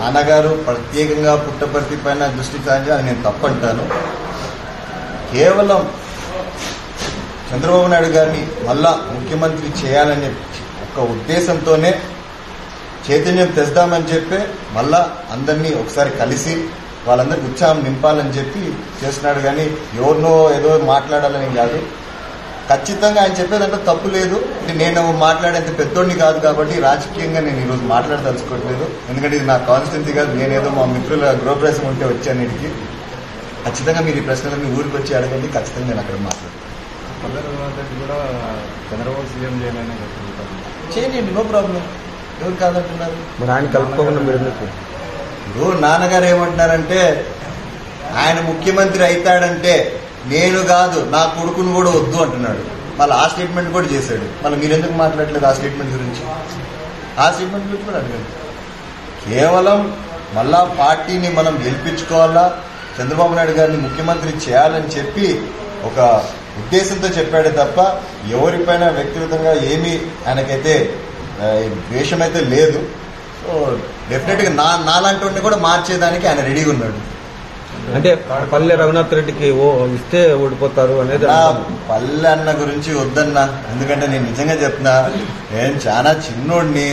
నాన్నగారు ప్రత్యేకంగా పుట్టపర్తిపైన దృష్టి సారించి అది నేను తప్పంటాను. కేవలం చంద్రబాబు నాయుడు గారిని మళ్ళా ముఖ్యమంత్రి చేయాలని ఒక ఉద్దేశంతోనే చైతన్యం తెస్తామని చెప్పి మళ్ళా అందరినీ ఒకసారి కలిసి వాళ్ళందరికీ ఉత్సాహం నింపాలని చెప్పి చేస్తున్నాడు. కానీ ఎవరినో ఏదో మాట్లాడాలని కాదు. ఖచ్చితంగా ఆయన చెప్పేదంటే తప్పు లేదు. అంటే నేను మాట్లాడేంత పెద్దోడిని కాదు కాబట్టి రాజకీయంగా నేను ఈరోజు మాట్లాడదలుచుకోవట్లేదు. ఎందుకంటే ఇది నా కాన్స్టిట్యున్సీ కాదు, నేనేదో మా మిత్రుల గృహప్రవేశం ఉంటే వచ్చాను ఇక్కడికి. ఖచ్చితంగా మీరు ఈ ప్రశ్నలన్నీ ఊరికి వచ్చి అడగండి, ఖచ్చితంగా నేను అక్కడ మాట్లాడతాను. చంద్రబాబు సీఎం చేయండి, నో ప్రాబ్లం. ఎవరు కాదంటున్నారు? ఆయన కలుపుకోకుండా మీరు ఇప్పుడు నాన్నగారు ఏమంటున్నారంటే ఆయన ముఖ్యమంత్రి అవుతాడంటే నేను కాదు నా కొడుకును కూడా వద్దు అంటున్నాడు. మళ్ళీ ఆ స్టేట్మెంట్ కూడా చేశాడు. మళ్ళీ మీరెందుకు మాట్లాడలేదు ఆ స్టేట్మెంట్ గురించి? ఆ స్టేట్మెంట్ గురించి కూడా అడగండి. కేవలం మళ్ళా పార్టీని మనం గెలిపించుకోవాలా, చంద్రబాబు నాయుడు గారిని ముఖ్యమంత్రి చేయాలని చెప్పి ఒక ఉద్దేశంతో చెప్పాడే తప్ప ఎవరిపైన వ్యక్తిగతంగా ఏమీ ఆయనకైతే ద్వేషం అయితే లేదు. సో డెఫినెట్గా నాలాంటి కూడా మార్చేదానికి ఆయన రెడీగా ఉన్నాడు. అంటే పల్లె రఘునాథ్ రెడ్డికి ఓ ఇస్తే ఓడిపోతారు అనేది. పల్లె అన్న గురించి వద్దన్నా, ఎందుకంటే నేను నిజంగా చెప్తున్నా, నేను చాలా చిన్నోడిని.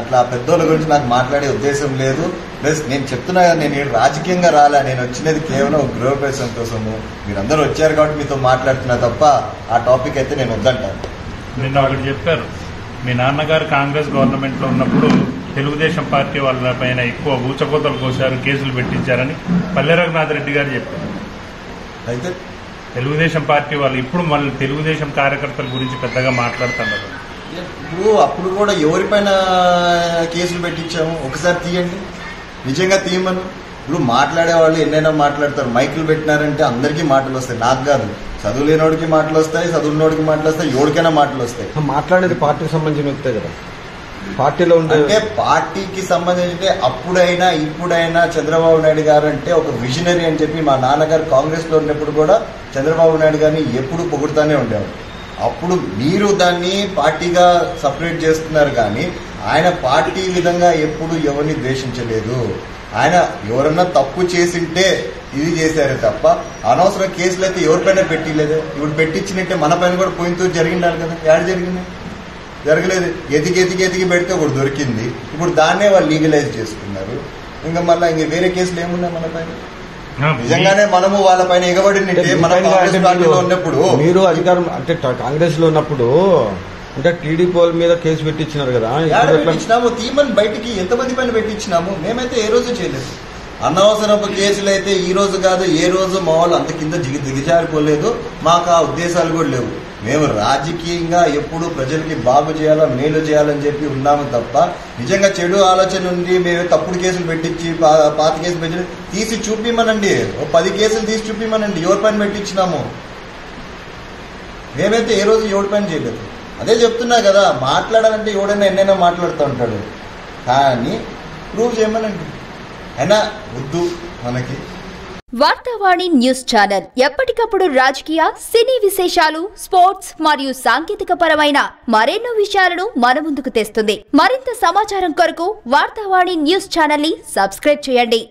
అట్లా పెద్దోళ్ళ గురించి నాకు మాట్లాడే ఉద్దేశం లేదు. ప్లస్ నేను చెప్తున్నా కదా, నేను రాజకీయంగా రాలే. నేను వచ్చినది కేవలం గృహప్రవేశం కోసము. మీరందరూ వచ్చారు కాబట్టి మీతో మాట్లాడుతున్నా తప్ప ఆ టాపిక్ అయితే నేను వద్దంటాను. నిన్న వాళ్ళు చెప్పారు, మీ నాన్నగారు కాంగ్రెస్ గవర్నమెంట్లో ఉన్నప్పుడు తెలుగుదేశం పార్టీ వాళ్ళ పైన ఎక్కువ ఊచకోతలు కోసారు, కేసులు పెట్టించారని పల్లె రఘునాథ్ రెడ్డి గారు చెప్పారు. అయితే తెలుగుదేశం పార్టీ వాళ్ళు ఇప్పుడు మళ్ళీ తెలుగుదేశం కార్యకర్తల గురించి పెద్దగా మాట్లాడుతున్నారు. ఇప్పుడు అప్పుడు కూడా ఎవరిపైన కేసులు పెట్టించాము? ఒకసారి తీయండి, నిజంగా తీయమను. ఇప్పుడు మాట్లాడేవాళ్ళు ఎన్నైనా మాట్లాడతారు. మైకులు పెట్టినారంటే అందరికీ మాటలు వస్తాయి, నాకు కాదు. చదువు లేనోడికి మాటలు వస్తాయి, చదువునోడికి మాటలు వస్తాయి, ఎవరికైనా మాటలు వస్తాయి. మాట్లాడేది పార్టీకి సంబంధించిన వ్యక్తే కదా, పార్టీలో ఉండే పార్టీకి సంబంధించి. అప్పుడైనా ఇప్పుడైనా చంద్రబాబు నాయుడు గారు అంటే ఒక విజనరీ అని చెప్పి మా నాన్నగారు కాంగ్రెస్ లో ఉన్నప్పుడు కూడా చంద్రబాబు నాయుడు గారిని ఎప్పుడు పొగుడుతూనే ఉండేవారు. అప్పుడు మీరు దాన్ని పార్టీగా సపరేట్ చేస్తున్నారు, కానీ ఆయన పార్టీ విధంగా ఎప్పుడు ఎవరిని ద్వేషించలేదు. ఆయన ఎవరన్నా తప్పు చేసింటే ఇది చేశారు తప్ప అనవసరం కేసులు అయితే ఎవరిపైన పెట్టలేదే. ఇప్పుడు పెట్టించినట్టే మన పైన కూడా పోయినతో జరిగిండాలి కదా, ఏడు జరిగింది జరగలేదు. ఎదిగి పెడితే ఒకటి దొరికింది, ఇప్పుడు దాన్నే వాళ్ళు లీగలైజ్ చేసుకున్నారు. ఇంకా మళ్ళీ ఇంక వేరే కేసులు ఏమున్నాయి మన పైన? నిజంగానే మనము వాళ్ళ పైన ఎగబడినట్టే. మీరు అధికారం అంటే కాంగ్రెస్ లో ఉన్నప్పుడు అంటే టీడీపీ వాళ్ళ మీద కేసు పెట్టించినారు కదా, పెట్టించినాము తీమని బయటికి ఎంతమంది పైన పెట్టించినాము. మేమైతే ఏ రోజు చేయలేదు. అనవసరపు కేసులు అయితే ఈ రోజు కాదు, ఏ రోజు మా వాళ్ళు అంత కింద దిగజారిపోలేదు. మాకు ఆ ఉద్దేశాలు కూడా లేవు. మేము రాజకీయంగా ఎప్పుడు ప్రజలకి బాగు చేయాలా, మేలు చేయాలని చెప్పి ఉన్నాము తప్ప నిజంగా చెడు ఆలోచన నుండి మేము తప్పుడు కేసులు పెట్టించి పాత కేసులు పెట్టి తీసి చూపిమనండి, 10 కేసులు తీసి చూపిమనండి ఎవరి పైన పెట్టించినాము. మేమైతే ఏ రోజు ఎవరి పైన చేయలేదు. అదే చెప్తున్నా కదా, మాట్లాడాలంటే ఎవడైనా ఎన్నైనా మాట్లాడుతూ ఉంటాడు, కానీ ప్రూవ్ చేయమనండి. అయినా వద్దు మనకి. వార్తావాణి న్యూస్ ఛానల్ ఎప్పటికప్పుడు రాజకీయ, సినీ విశేషాలు, స్పోర్ట్స్ మరియు సాంకేతిక పరమైన మరెన్నో విషయాలను మన ముందుకు తెస్తుంది. మరింత సమాచారం కొరకు వార్తావాణి న్యూస్ ఛానల్ ని సబ్స్క్రైబ్ చేయండి.